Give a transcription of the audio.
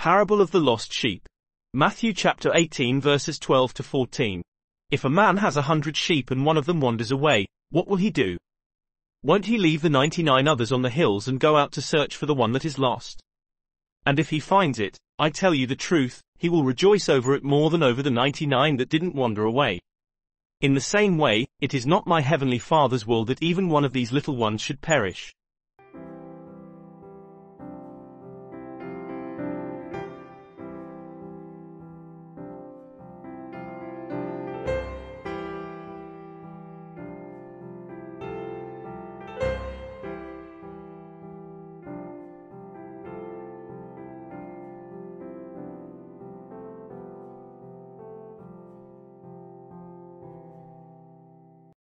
Parable of the Lost Sheep. Matthew chapter 18 verses 12 to 14. If a man has 100 sheep and one of them wanders away, what will he do? Won't he leave the 99 others on the hills and go out to search for the one that is lost? And if he finds it, I tell you the truth, he will rejoice over it more than over the 99 that didn't wander away. In the same way, it is not my heavenly Father's will that even one of these little ones should perish.